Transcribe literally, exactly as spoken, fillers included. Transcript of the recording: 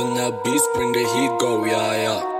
on the beats, bring the heat, go, yeah, yeah.